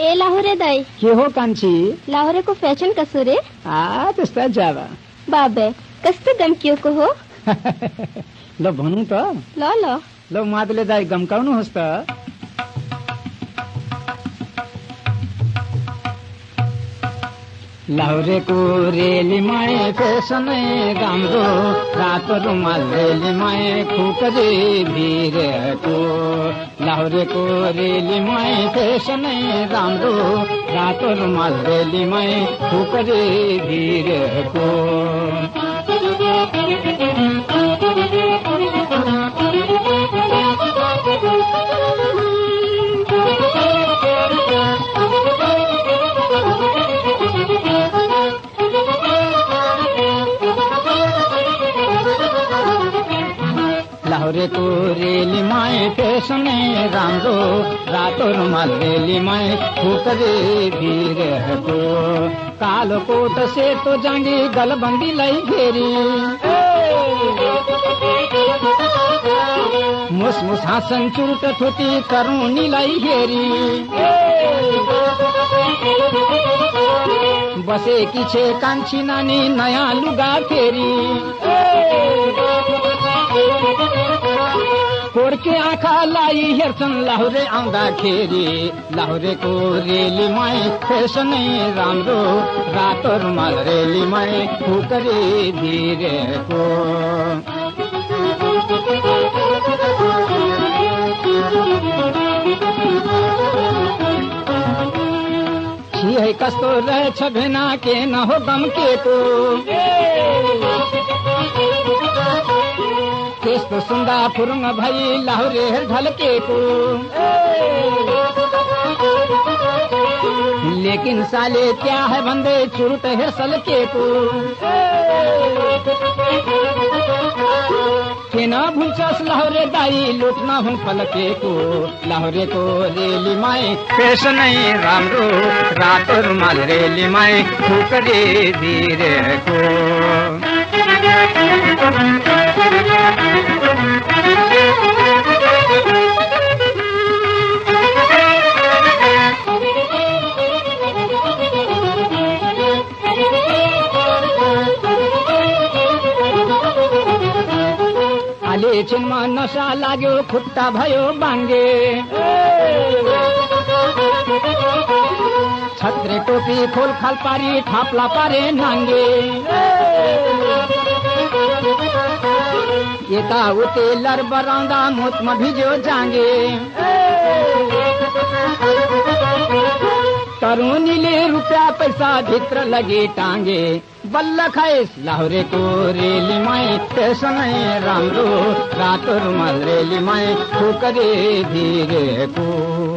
ए लाहुरे दाई के हो कांची लाहुरे को फैशन कसुरे आ तस्ता जावा बाबे कस्ते गमकियो को हो ल भनु त ल ल ल मादले दाई गमकाउनु होस्त लाहुरे को रेलिमाई फैशन गाम्रो रात रुमाल रेलिमाई खुकरे भीर को लाहुरे को रेलिमाई फैशन गाम्रो रात रुमाल रेलिमाई खुकरे भीर को लाहुरे को रेलिमाई फैशन राम्रो रातो रुमाल रेलिमाई खुकरे भीर को कालो कोट सेतो जाँगी गलबंदी लाई घेरी मुसमुसा संचुरट थुती करुणी लाई घेरी बसे की छे कांची नानी नया लुगा फेरी कोड़ के आँखा लाई हेर्छन् लाहुरे आउँदाखेरि लाहुरे को रेलिमाई फैशन राम्रो रातो रुमाल रेलिमाई खुकरे भीरको छियै कस्तो रहेछ भेना के न हो गम्केको तो सुंदा फुरुंग भाई लाहुरे ढलके को लेकिन साले क्या है बंदे चुरुट है सलके को के न भूलस लाहुरे दाई लुटना हुन पलके को लाहुरे को रेलिमाई फैशन राम्रो रात रुमाल रेलिमाई खुकरे भीर को छिनमा नशा लाग्यो खुट्टा भयो बाङ्गे छत्रे टोपी खोल खाल पारी थाप्ला पारे नाङ्गे यता उते लर बराउँदा मोतमा भिज्यो जाङ्गे तरुणीले रुपया पैसा भित्र लगे टांगे बल्ल खैस लाहुरे को रेलिमाई फैशन राम्रो रातो रुमाल रेलिमाई खुकरे भीर को।